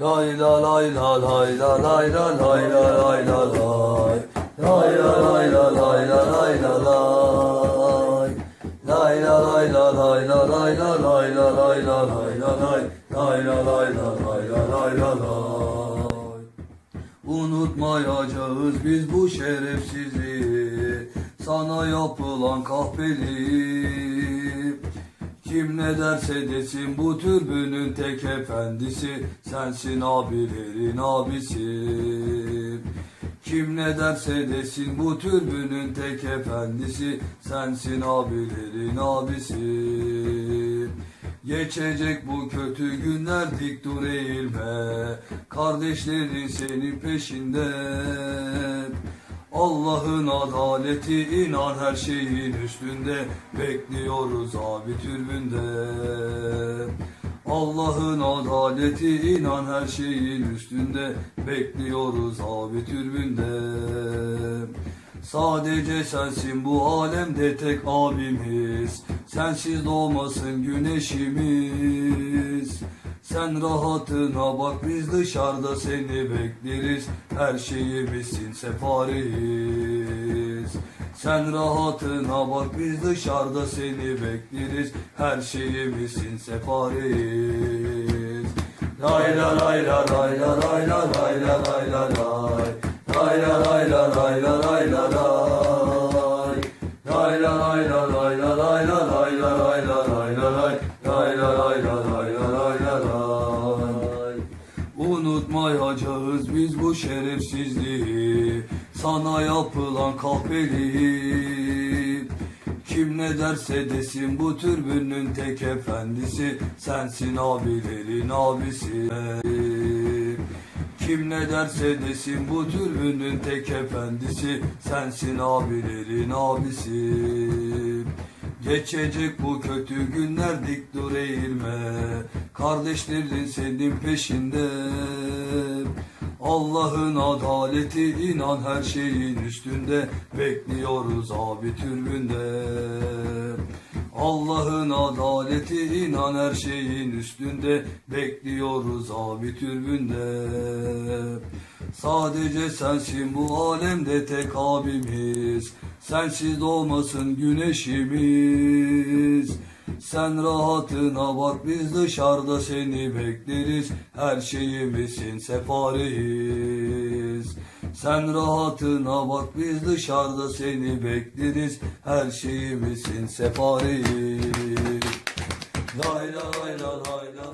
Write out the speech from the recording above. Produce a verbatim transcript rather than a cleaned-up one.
Lay la lay la lay la lay la lay la lay la lay. Lay la lay la lay la lay la lay. Lay la lay la lay la lay la lay la lay la lay la lay. Lay la lay la lay la lay la lay. Unutmayacağız biz bu şerefsizliği, sana yapılan kahpeliği. Kim ne derse desin bu türbünün tek efendisi, sensin abilerin abisi. Kim ne derse desin bu türbünün tek efendisi, sensin abilerin abisi. Geçecek bu kötü günler, dik dur eğilme, kardeşlerin senin peşinde. Allah'ın adaleti inan her şeyin üstünde, bekliyoruz abi türbünde. Allah'ın adaleti inan her şeyin üstünde, bekliyoruz abi türbünde. Sadece sensin bu alemde tek abimiz, sensiz doğmasın güneşimiz. Sen rahatına bak, biz dışarıda seni bekleriz, her şeyimizsin Sefa Reis. Sen rahatına bak, biz dışarıda seni bekleriz, her şeyimizsin Sefa Reis. Lay la lay la lay la lay la lay la lay la lay. Lay la lay la lay la lay la lay. Lay la lay la lay la lay la lay la lay la lay la lay. Lay la lay la lay la lay la lay. Unutmayacağız biz bu şerefsizliği, sana yapılan kahpeliği. Kim ne derse desin bu türbünün tek efendisi, sensin abilerin abisi. Kim ne derse desin bu türbünün tek efendisi, sensin abilerin abisi. Geçecek bu kötü günler, dik dur eğilme, kardeşlerin senin peşinde. Allah'ın adaleti inan her şeyin üstünde, bekliyoruz abi türbünde. Allah'ın adaleti inan her şeyin üstünde, bekliyoruz abi türbünde. Sadece sensin bu alemde tek abimiz, sensiz doğmasın güneşimiz. Sen rahatına bak, biz dışarıda seni bekleriz, her şeyimizsin Sefa Reis. Sen rahatına bak, biz dışarıda seni bekleriz, her şeyimizsin Sefa Reis. Lay lay lay lay lay.